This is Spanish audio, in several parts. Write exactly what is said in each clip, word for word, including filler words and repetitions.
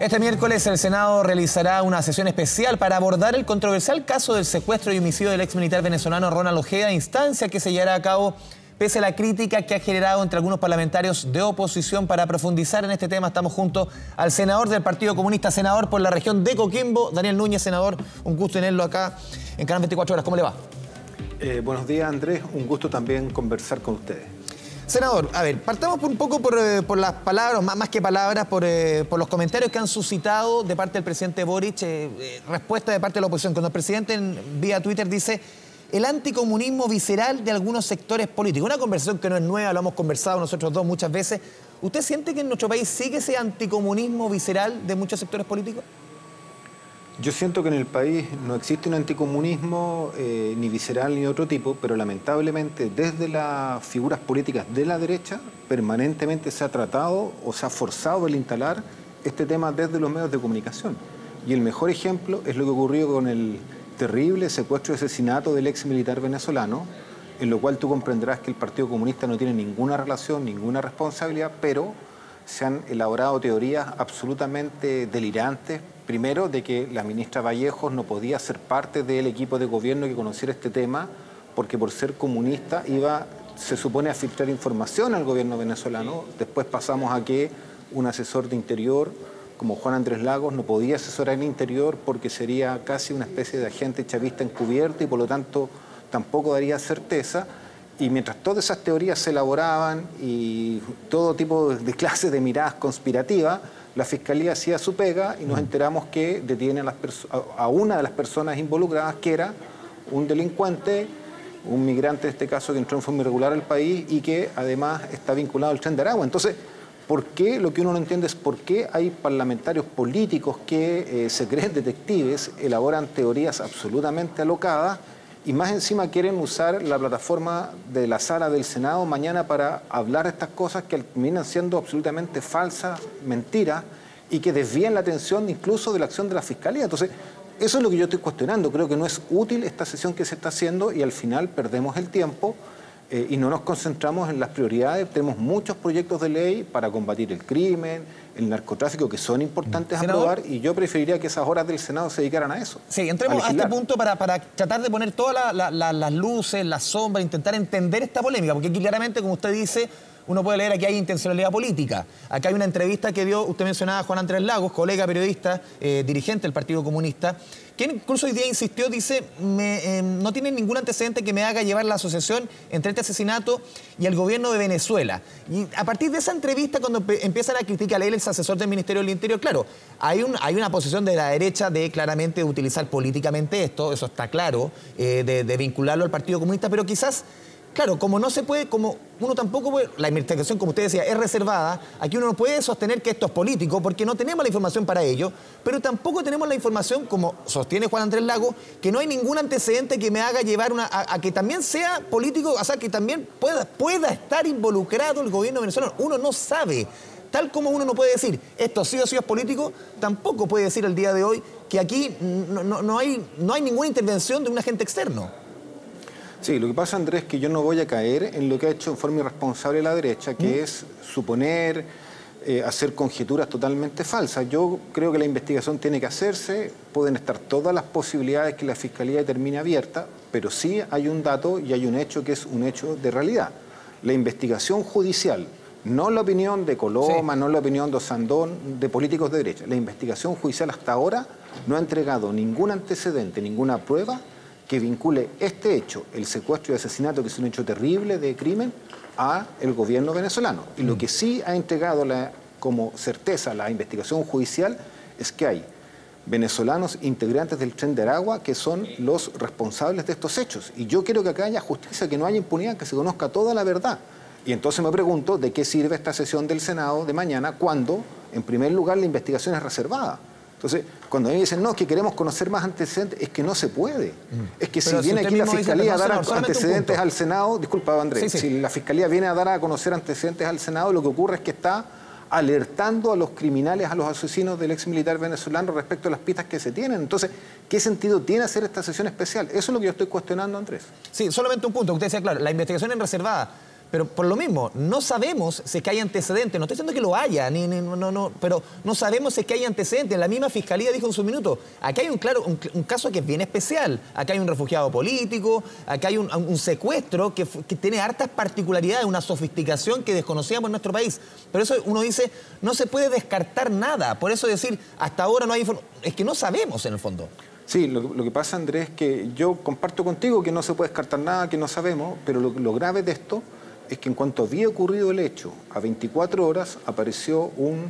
Este miércoles el Senado realizará una sesión especial para abordar el controversial caso del secuestro y homicidio del exmilitar venezolano Ronald Ojeda, instancia que se llevará a cabo pese a la crítica que ha generado entre algunos parlamentarios de oposición. Para profundizar en este tema estamos junto al senador del Partido Comunista, senador por la región de Coquimbo, Daniel Núñez. Senador, un gusto tenerlo acá en Canal veinticuatro Horas. ¿Cómo le va? Eh, buenos días, Andrés. Un gusto también conversar con ustedes. Senador, a ver, partamos por un poco por, eh, por las palabras, más, más que palabras, por, eh, por los comentarios que han suscitado de parte del presidente Boric, eh, eh, respuesta de parte de la oposición. Cuando el presidente en, vía Twitter dice el anticomunismo visceral de algunos sectores políticos. Una conversación que no es nueva, lo hemos conversado nosotros dos muchas veces. ¿Usted siente que en nuestro país sigue ese anticomunismo visceral de muchos sectores políticos? Yo siento que en el país no existe un anticomunismo eh, ni visceral ni de otro tipo, pero lamentablemente desde las figuras políticas de la derecha permanentemente se ha tratado o se ha forzado el instalar este tema desde los medios de comunicación. Y el mejor ejemplo es lo que ocurrió con el terrible secuestro y asesinato del ex militar venezolano, en lo cual tú comprenderás que el Partido Comunista no tiene ninguna relación, ninguna responsabilidad, pero se han elaborado teorías absolutamente delirantes. Primero, de que la ministra Vallejos no podía ser parte del equipo de gobierno que conociera este tema, porque por ser comunista iba, se supone, a filtrar información al gobierno venezolano. Después pasamos a que un asesor de Interior, como Juan Andrés Lagos, no podía asesorar en Interior porque sería casi una especie de agente chavista encubierto y por lo tanto tampoco daría certeza. Y mientras todas esas teorías se elaboraban y todo tipo de clases de miradas conspirativas, la Fiscalía hacía su pega y nos enteramos que detiene a, las a una de las personas involucradas, que era un delincuente, un migrante en este caso que entró en forma irregular al país y que además está vinculado al Tren de Aragua. Entonces, ¿por qué? Lo que uno no entiende es por qué hay parlamentarios políticos que eh, se creen detectives, elaboran teorías absolutamente alocadas y más encima quieren usar la plataforma de la sala del Senado mañana para hablar de estas cosas que terminan siendo absolutamente falsas, mentiras, y que desvían la atención incluso de la acción de la Fiscalía. Entonces, eso es lo que yo estoy cuestionando. Creo que no es útil esta sesión que se está haciendo y al final perdemos el tiempo eh, y no nos concentramos en las prioridades. Tenemos muchos proyectos de ley para combatir el crimen, el narcotráfico, que son importantes a aprobar, y yo preferiría que esas horas del Senado se dedicaran a eso. Sí, entremos a, a este punto para, para tratar de poner todas la, la, la, las luces, las sombras, intentar entender esta polémica, porque aquí claramente, como usted dice, uno puede leer aquí hay intencionalidad política. Acá hay una entrevista que dio, usted mencionaba a Juan Andrés Lagos, colega periodista, eh, dirigente del Partido Comunista, quien incluso hoy día insistió, dice, me, eh, no tiene ningún antecedente que me haga llevar la asociación entre este asesinato y el gobierno de Venezuela. Y a partir de esa entrevista, cuando empiezan a criticar a él, el asesor del Ministerio del Interior, claro, hay, un, hay una posición de la derecha de claramente utilizar políticamente esto, eso está claro, eh, de, de vincularlo al Partido Comunista, pero quizás... Claro, como no se puede, como uno tampoco puede, la investigación, como usted decía, es reservada, aquí uno no puede sostener que esto es político porque no tenemos la información para ello, pero tampoco tenemos la información, como sostiene Juan Andrés Lagos, que no hay ningún antecedente que me haga llevar una, a, a que también sea político, o sea, que también pueda, pueda estar involucrado el gobierno venezolano. Uno no sabe, tal como uno no puede decir esto sí o sí es político, tampoco puede decir el día de hoy que aquí no, no, no, hay, no hay ninguna intervención de un agente externo. Sí, lo que pasa, Andrés, es que yo no voy a caer en lo que ha hecho en forma irresponsable la derecha, que ¿Mm? es suponer, eh, hacer conjeturas totalmente falsas. Yo creo que la investigación tiene que hacerse, pueden estar todas las posibilidades que la Fiscalía determine abierta, pero sí hay un dato y hay un hecho que es un hecho de realidad. La investigación judicial, no la opinión de Coloma, sí. no la opinión de Sandón, de políticos de derecha. La investigación judicial hasta ahora no ha entregado ningún antecedente, ninguna prueba que vincule este hecho, el secuestro y asesinato, que es un hecho terrible de crimen, a el gobierno venezolano. Y lo que sí ha entregado la, como certeza la investigación judicial es que hay venezolanos integrantes del Tren de Aragua que son los responsables de estos hechos. Y yo quiero que acá haya justicia, que no haya impunidad, que se conozca toda la verdad. Y entonces me pregunto de qué sirve esta sesión del Senado de mañana cuando, en primer lugar, la investigación es reservada. Entonces, cuando a mí me dicen, no, es que queremos conocer más antecedentes, es que no se puede. Mm. Es que Pero si viene aquí la Fiscalía a dar antecedentes al Senado, disculpa, Andrés, sí, sí. si la Fiscalía viene a dar a conocer antecedentes al Senado, lo que ocurre es que está alertando a los criminales, a los asesinos del ex militar venezolano respecto a las pistas que se tienen. Entonces, ¿qué sentido tiene hacer esta sesión especial? Eso es lo que yo estoy cuestionando, Andrés. Sí, solamente un punto. Usted decía, claro, la investigación es reservada. Pero por lo mismo, no sabemos si es que hay antecedentes. No estoy diciendo que lo haya, ni, ni, no, no, pero no sabemos si es que hay antecedentes. La misma Fiscalía dijo en su minuto, acá hay un, claro, un, un caso que es bien especial. Acá hay un refugiado político, acá hay un, un secuestro que, que tiene hartas particularidades, una sofisticación que desconocíamos en nuestro país. Pero eso uno dice, no se puede descartar nada. Por eso decir, hasta ahora no hay información. Es que no sabemos en el fondo. Sí, lo, lo que pasa, Andrés, es que yo comparto contigo que no se puede descartar nada, que no sabemos, pero lo, lo grave de esto es que en cuanto había ocurrido el hecho, a veinticuatro horas apareció un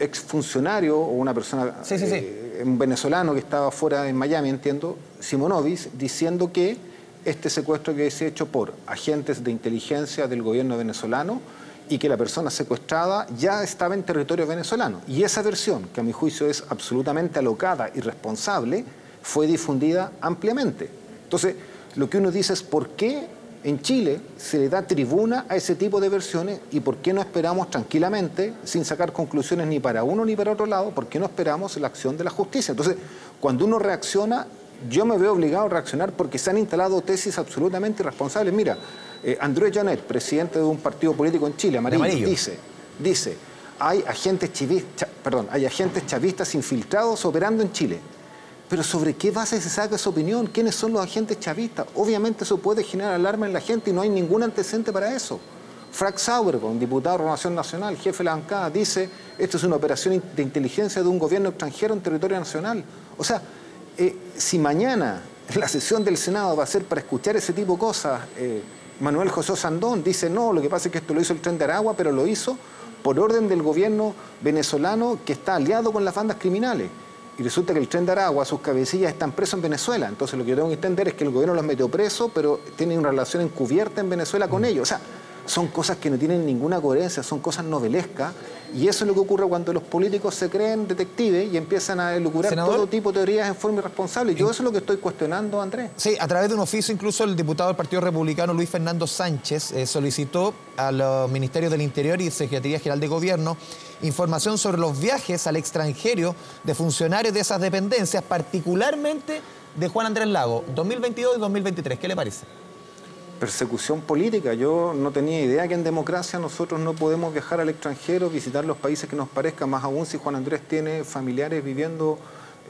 exfuncionario o una persona, sí, sí, eh, sí. un venezolano que estaba fuera en Miami, entiendo, Simonovis, diciendo que este secuestro que se ha hecho por agentes de inteligencia del gobierno venezolano y que la persona secuestrada ya estaba en territorio venezolano. Y esa versión, que a mi juicio es absolutamente alocada y responsable, fue difundida ampliamente. Entonces, lo que uno dice es ¿por qué en Chile se le da tribuna a ese tipo de versiones y por qué no esperamos tranquilamente, sin sacar conclusiones ni para uno ni para otro lado, por qué no esperamos la acción de la justicia? Entonces, cuando uno reacciona, yo me veo obligado a reaccionar porque se han instalado tesis absolutamente irresponsables. Mira, eh, Andrés Janet, presidente de un partido político en Chile, amarillo, amarillo. dice, dice, hay agentes chavistas, perdón, hay agentes chavistas infiltrados operando en Chile. Pero ¿sobre qué base se saca esa opinión? ¿Quiénes son los agentes chavistas? Obviamente eso puede generar alarma en la gente y no hay ningún antecedente para eso. Frank Sauber, un diputado de Renovación Nacional, jefe de la ANCA, dice esto es una operación de inteligencia de un gobierno extranjero en territorio nacional. O sea, eh, si mañana la sesión del Senado va a ser para escuchar ese tipo de cosas, eh, Manuel José Sandón dice no, lo que pasa es que esto lo hizo el Tren de Aragua, pero lo hizo por orden del gobierno venezolano que está aliado con las bandas criminales. Y resulta que el Tren de Aragua, sus cabecillas están presos en Venezuela. Entonces lo que yo tengo que entender es que el gobierno los metió presos, pero tienen una relación encubierta en Venezuela con ellos. O sea, son cosas que no tienen ninguna coherencia, son cosas novelescas. Y eso es lo que ocurre cuando los políticos se creen detectives y empiezan a elucubrar todo tipo de teorías en forma irresponsable. Yo eso es lo que estoy cuestionando, Andrés. Sí, a través de un oficio incluso el diputado del Partido Republicano Luis Fernando Sánchez eh, solicitó a los Ministerios del Interior y Secretaría General de Gobierno información sobre los viajes al extranjero de funcionarios de esas dependencias, particularmente de Juan Andrés Lagos, dos mil veintidós y dos mil veintitrés. ¿Qué le parece? Persecución política. Yo no tenía idea que en democracia nosotros no podemos viajar al extranjero, visitar los países que nos parezcan, más aún si Juan Andrés tiene familiares viviendo,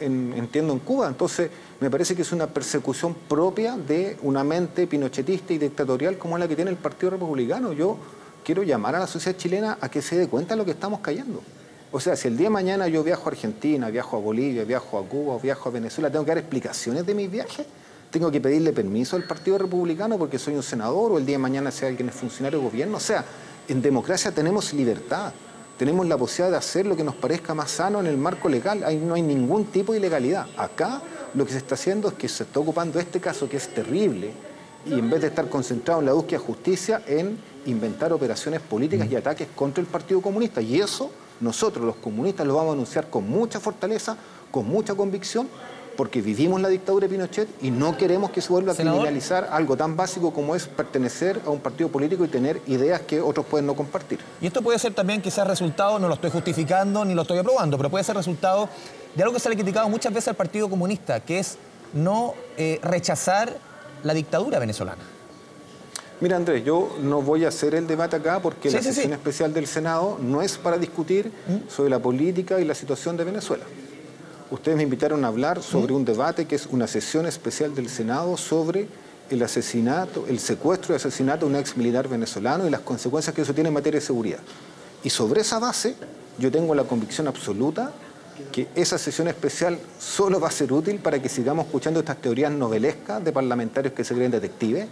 en, entiendo, en Cuba. Entonces, me parece que es una persecución propia de una mente pinochetista y dictatorial como es la que tiene el Partido Republicano. Yo quiero llamar a la sociedad chilena a que se dé cuenta de lo que estamos cayendo. O sea, si el día de mañana yo viajo a Argentina, viajo a Bolivia, viajo a Cuba, viajo a Venezuela, ¿tengo que dar explicaciones de mis viajes? ¿Tengo que pedirle permiso al Partido Republicano porque soy un senador o el día de mañana sea alguien es funcionario de gobierno? O sea, en democracia tenemos libertad, tenemos la posibilidad de hacer lo que nos parezca más sano en el marco legal. Ahí no hay ningún tipo de ilegalidad. Acá lo que se está haciendo es que se está ocupando este caso que es terrible y en vez de estar concentrado en la búsqueda de justicia, en inventar operaciones políticas y ataques contra el Partido Comunista. Y eso nosotros los comunistas lo vamos a anunciar con mucha fortaleza, con mucha convicción, porque vivimos la dictadura de Pinochet y no queremos que se vuelva a criminalizar algo tan básico como es pertenecer a un partido político y tener ideas que otros pueden no compartir. Y esto puede ser también quizás resultado, no lo estoy justificando ni lo estoy aprobando, pero puede ser resultado de algo que se le ha criticado muchas veces al Partido Comunista, que es no eh, rechazar la dictadura venezolana. Mira, Andrés, yo no voy a hacer el debate acá porque sí, la sí, sesión sí. especial del Senado no es para discutir ¿Mm? sobre la política y la situación de Venezuela. Ustedes me invitaron a hablar sobre un debate que es una sesión especial del Senado sobre el asesinato, el secuestro y asesinato de un ex militar venezolano y las consecuencias que eso tiene en materia de seguridad. Y sobre esa base, yo tengo la convicción absoluta que esa sesión especial solo va a ser útil para que sigamos escuchando estas teorías novelescas de parlamentarios que se creen detectives,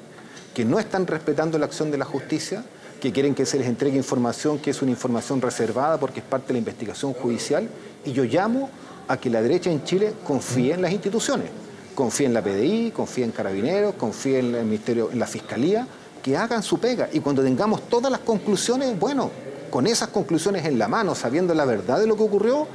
que no están respetando la acción de la justicia, que quieren que se les entregue información que es una información reservada porque es parte de la investigación judicial. Y yo llamo a que la derecha en Chile confíe en las instituciones, confíe en la P D I, confíe en Carabineros, confíe en el Ministerio, en la Fiscalía, que hagan su pega. Y cuando tengamos todas las conclusiones, bueno, con esas conclusiones en la mano, sabiendo la verdad de lo que ocurrió,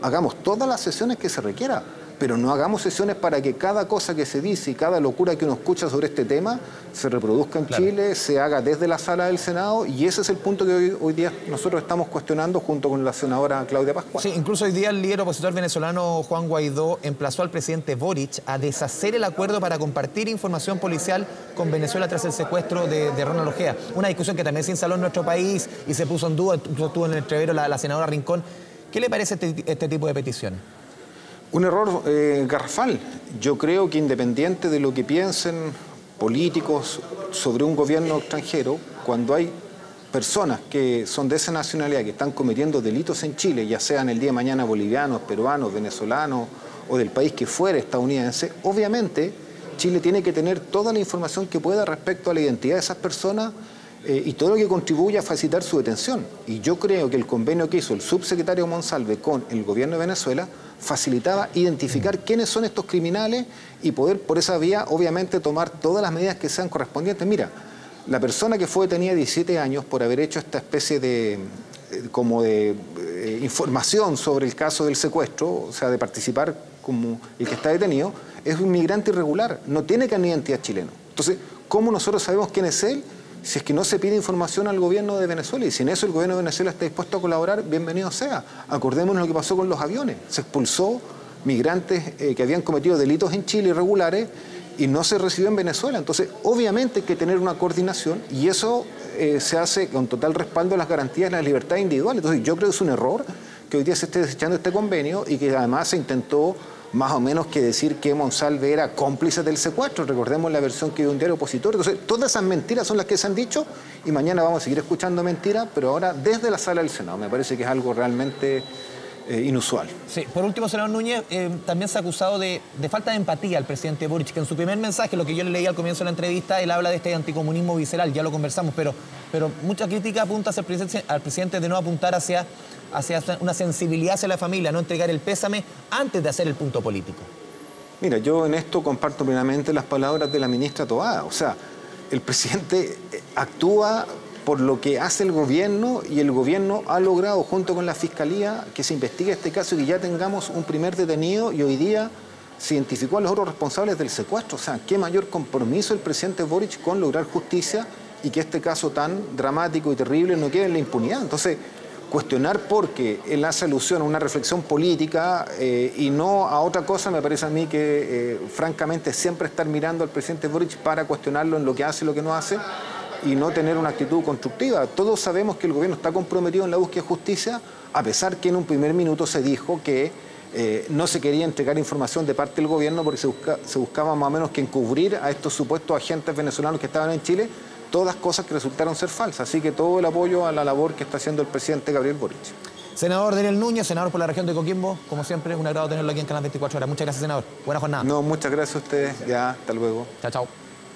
hagamos todas las sesiones que se requiera. pero no hagamos sesiones para que cada cosa que se dice y cada locura que uno escucha sobre este tema se reproduzca en claro. Chile, se haga desde la sala del Senado, y ese es el punto que hoy, hoy día nosotros estamos cuestionando junto con la senadora Claudia Pascual. Sí, incluso hoy día el líder opositor venezolano Juan Guaidó emplazó al presidente Boric a deshacer el acuerdo para compartir información policial con Venezuela tras el secuestro de, de Ronald Ojeda. Una discusión que también se instaló en nuestro país y se puso en duda, estuvo en el entrevero la, la senadora Rincón. ¿Qué le parece este, este tipo de peticiones? Un error eh, garrafal. Yo creo que independiente de lo que piensen políticos sobre un gobierno extranjero, cuando hay personas que son de esa nacionalidad, que están cometiendo delitos en Chile, ya sean el día de mañana bolivianos, peruanos, venezolanos o del país que fuera, estadounidense, obviamente Chile tiene que tener toda la información que pueda respecto a la identidad de esas personas eh, y todo lo que contribuya a facilitar su detención. Y yo creo que el convenio que hizo el subsecretario Monsalve con el gobierno de Venezuela facilitaba identificar quiénes son estos criminales y poder por esa vía obviamente tomar todas las medidas que sean correspondientes. Mira, la persona que fue detenida de diecisiete años por haber hecho esta especie de como de eh, información sobre el caso del secuestro, o sea, de participar como el que está detenido, es un migrante irregular, no tiene carnet de identidad chileno. Entonces, ¿cómo nosotros sabemos quién es él si es que no se pide información al gobierno de Venezuela? Y si en eso el gobierno de Venezuela está dispuesto a colaborar, bienvenido sea. Acordémonos lo que pasó con los aviones. Se expulsó migrantes eh, que habían cometido delitos en Chile irregulares y no se recibió en Venezuela. Entonces, obviamente hay que tener una coordinación y eso eh, se hace con total respaldo a las garantías de las libertades individuales. Entonces, yo creo que es un error que hoy día se esté desechando este convenio y que además se intentó más o menos que decir que Monsalve era cómplice del secuestro. Recordemos la versión que dio un diario opositor. Entonces, todas esas mentiras son las que se han dicho y mañana vamos a seguir escuchando mentiras, pero ahora desde la sala del Senado. Me parece que es algo realmente Eh, inusual. Sí, por último, senador Núñez, eh, también se ha acusado de, de falta de empatía al presidente Boric, que en su primer mensaje, lo que yo le leí al comienzo de la entrevista, él habla de este anticomunismo visceral, ya lo conversamos, pero, pero mucha crítica apunta hacia el presidente, al presidente de no apuntar hacia, hacia una sensibilidad hacia la familia, no entregar el pésame antes de hacer el punto político. Mira, yo en esto comparto plenamente las palabras de la ministra Tobada, o sea, el presidente actúa por lo que hace el gobierno y el gobierno ha logrado junto con la Fiscalía que se investigue este caso y que ya tengamos un primer detenido y hoy día se identificó a los otros responsables del secuestro. O sea, qué mayor compromiso el presidente Boric con lograr justicia y que este caso tan dramático y terrible no quede en la impunidad. Entonces, cuestionar porque él hace alusión a una reflexión política eh, y no a otra cosa, me parece a mí que eh, francamente siempre estar mirando al presidente Boric para cuestionarlo en lo que hace y lo que no hace y no tener una actitud constructiva. Todos sabemos que el gobierno está comprometido en la búsqueda de justicia, a pesar que en un primer minuto se dijo que eh, no se quería entregar información de parte del gobierno porque se, busca, se buscaba más o menos que encubrir a estos supuestos agentes venezolanos que estaban en Chile, todas cosas que resultaron ser falsas. Así que todo el apoyo a la labor que está haciendo el presidente Gabriel Boric. Senador Daniel Núñez, senador por la región de Coquimbo, como siempre, un agrado tenerlo aquí en Canal veinticuatro Horas. Muchas gracias, senador. Buena jornada. No, muchas gracias a ustedes. Ya, hasta luego. Chao, chao.